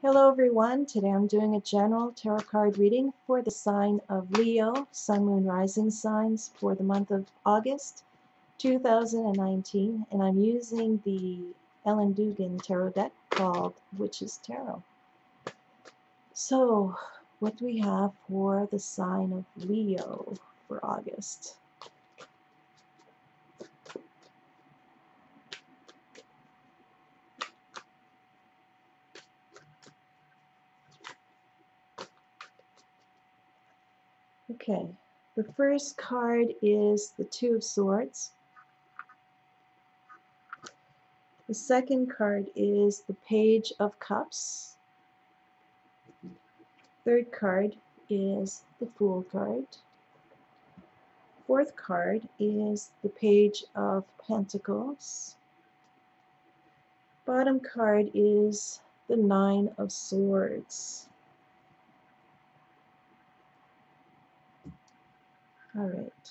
Hello everyone, today I'm doing a general tarot card reading for the sign of Leo, Sun, Moon, Rising signs for the month of August 2019, and I'm using the Ellen Dugan tarot deck called Witch's Tarot. So, what do we have for the sign of Leo for August? Okay, the first card is the Two of Swords. The second card is the Page of Cups. Third card is the Fool card. Fourth card is the Page of Pentacles. Bottom card is the Nine of Swords. All right.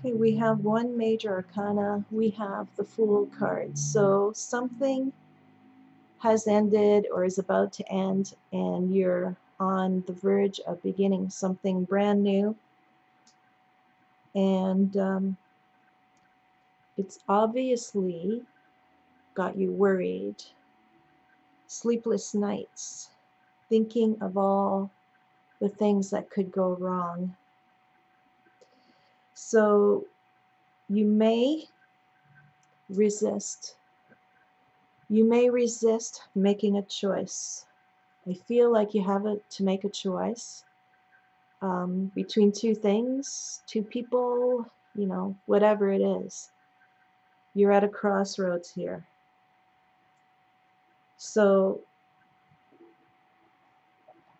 Okay, we have one major arcana. We have the Fool card. So something has ended or is about to end, and you're on the verge of beginning something brand new. And it's obviously got you worried. Sleepless nights, thinking of all the things that could go wrong. So you may resist. You may resist making a choice. I feel like you have to make a choice between two things, two people, you know, whatever it is. You're at a crossroads here. So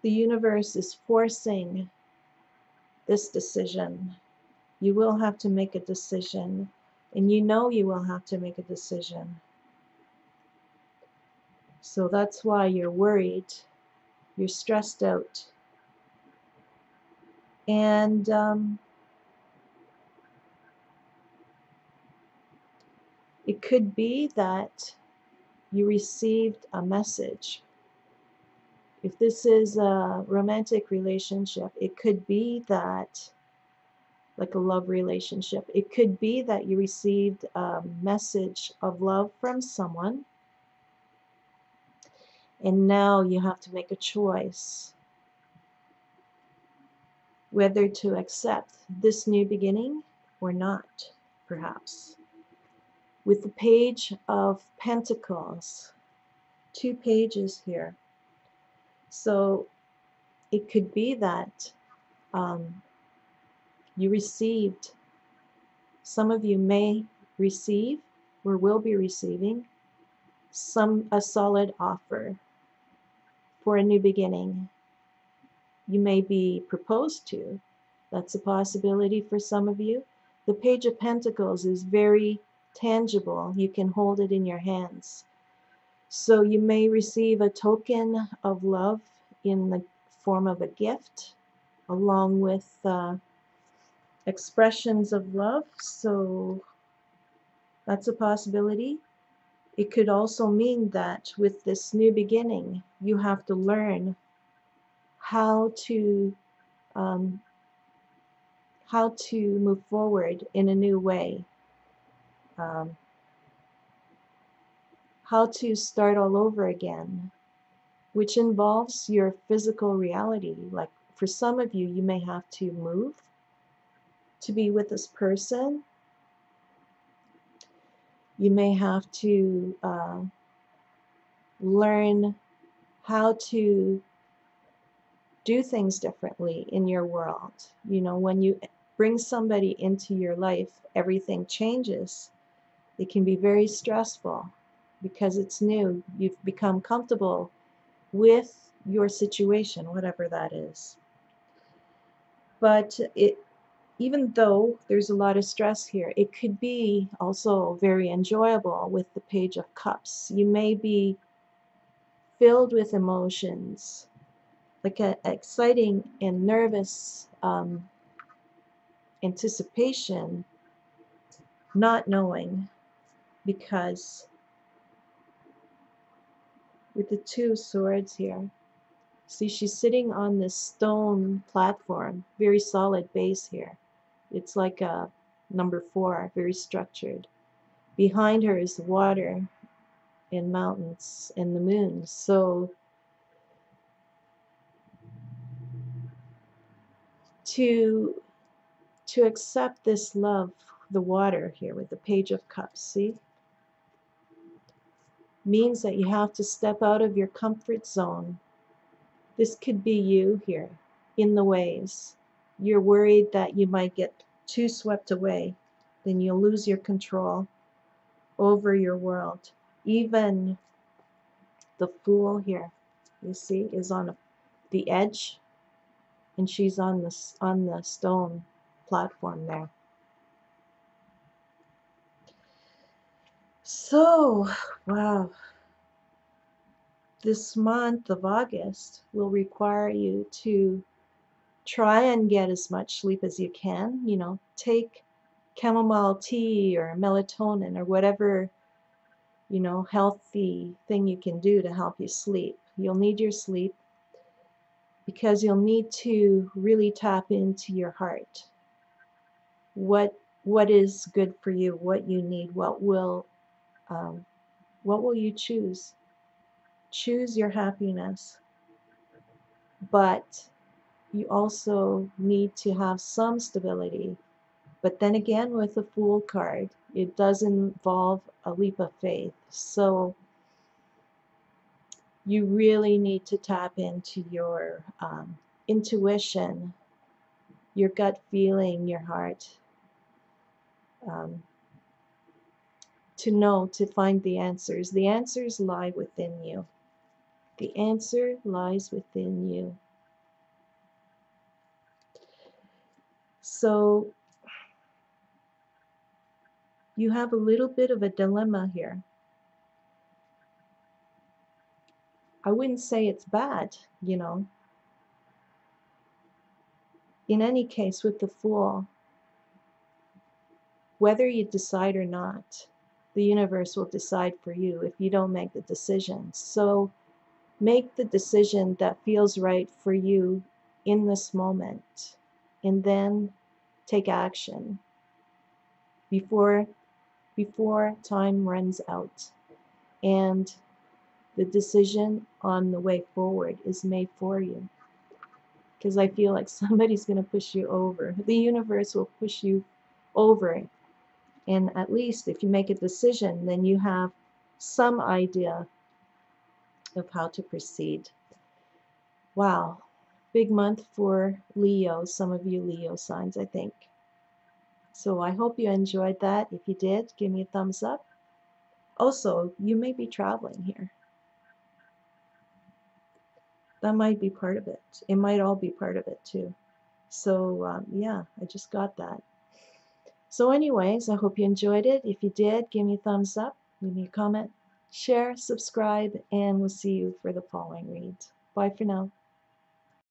the universe is forcing this decision. You will have to make a decision, and you know you will have to make a decision. So that's why you're worried, you're stressed out, and it could be that you received a message. If this is a romantic relationship, it could be that, like a love relationship, it could be that you received a message of love from someone, and now you have to make a choice whether to accept this new beginning or not, perhaps. With the Page of Pentacles, two pages here. So it could be that you received, some of you may receive or will be receiving a solid offer for a new beginning. You may be proposed to. That's a possibility for some of you. The Page of Pentacles is very tangible. You can hold it in your hands. So you may receive a token of love in the form of a gift, along with expressions of love. So that's a possibility. It could also mean that with this new beginning, you have to learn how to move forward in a new way. How to start all over again, which involves your physical reality. Like for some of you, you may have to move to be with this person. You may have to learn how to do things differently in your world. You know, when you bring somebody into your life, everything changes. It can be very stressful, because it's new. You've become comfortable with your situation, whatever that is. But even though there's a lot of stress here, it could be also very enjoyable with the Page of Cups. You may be filled with emotions, like an exciting and nervous anticipation, not knowing because with the two swords here, see, she's sitting on this stone platform, very solid base here. It's like a number 4, very structured. Behind her is the water and mountains and the moon. So to accept this love, the water here with the Page of Cups, see, means that you have to step out of your comfort zone. This could be you here in the waves. You're worried that you might get too swept away, then you'll lose your control over your world. Even the Fool here, you see, is on the edge, and she's on this, on the stone platform there. So, wow. This month of August will require you to try and get as much sleep as you can. You know, take chamomile tea or melatonin or whatever, you know, healthy thing you can do to help you sleep. You'll need your sleep because you'll need to really tap into your heart. What is good for you? What you need? What will you choose? Choose your happiness, but you also need to have some stability. But then again, with the Fool card, it does involve a leap of faith. So you really need to tap into your intuition, your gut feeling, your heart, to know, to find the answers. The answers lie within you. The answer lies within you. So you have a little bit of a dilemma here. I wouldn't say it's bad, you know. In any case, with the Fool, whether you decide or not, the universe will decide for you if you don't make the decision. So make the decision that feels right for you in this moment, and then take action before time runs out, and the decision on the way forward is made for you. Because I feel like somebody's going to push you over. The universe will push you over. And at least if you make a decision, then you have some idea of how to proceed. Wow. Big month for Leo. Some of you Leo signs, I think. So I hope you enjoyed that. If you did, give me a thumbs up. Also, you may be traveling here. That might be part of it. It might all be part of it too. So yeah, I just got that. So anyways, I hope you enjoyed it. If you did, give me a thumbs up, leave me a comment, share, subscribe, and we'll see you for the following read. Bye for now.